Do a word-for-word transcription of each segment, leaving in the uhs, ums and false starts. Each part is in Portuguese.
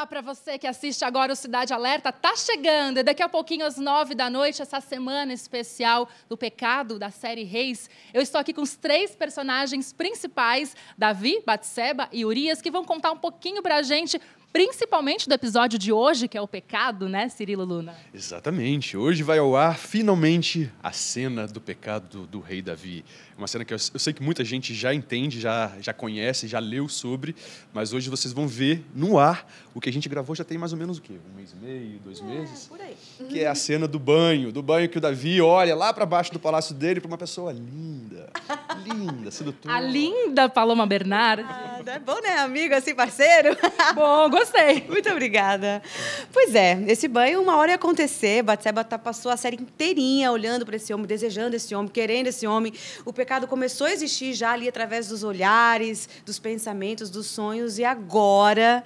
Olá para você que assiste agora o Cidade Alerta, tá chegando e daqui a pouquinho às nove da noite, essa semana especial do Pecado, da série Reis. Eu estou aqui com os três personagens principais, Davi, Batseba e Urias, que vão contar um pouquinho para a gente, principalmente do episódio de hoje, que é o pecado, né, Cirilo Luna? Exatamente. Hoje vai ao ar, finalmente, a cena do pecado do, do rei Davi. Uma cena que eu, eu sei que muita gente já entende, já, já conhece, já leu sobre, mas hoje vocês vão ver no ar o que a gente gravou já tem mais ou menos o quê? Um mês e meio, dois é, meses? Por aí. Que é a cena do banho, do banho que o Davi olha lá para baixo do palácio dele para uma pessoa linda, linda, sedutora. A linda Paloma Bernard. Ah, é bom, né, amigo, assim, parceiro? Bom, gostei. Gostei. Muito obrigada. Pois é, esse banho uma hora ia acontecer. Batseba passou a série inteirinha olhando para esse homem, desejando esse homem, querendo esse homem. O pecado começou a existir já ali através dos olhares, dos pensamentos, dos sonhos. E agora,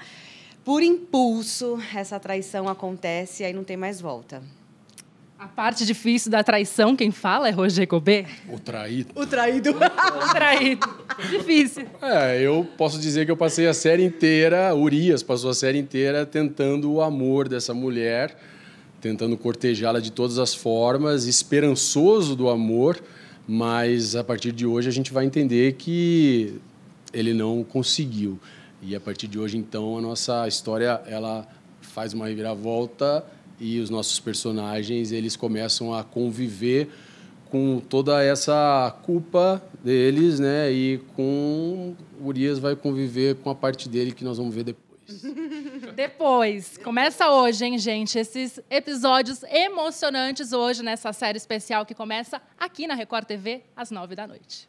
por impulso, essa traição acontece e aí não tem mais volta. A parte difícil da traição, quem fala é Roger Cobet. O traído. O traído. O traído. Difícil. É, eu posso dizer que eu passei a série inteira, Urias passou a série inteira tentando o amor dessa mulher, tentando cortejá-la de todas as formas, esperançoso do amor, mas a partir de hoje a gente vai entender que ele não conseguiu. E a partir de hoje, então, a nossa história ela faz uma reviravolta. E os nossos personagens, eles começam a conviver com toda essa culpa deles, né? E com o Urias vai conviver com a parte dele que nós vamos ver depois. Depois. Começa hoje, hein, gente? Esses episódios emocionantes hoje nessa série especial que começa aqui na Record T V às nove da noite.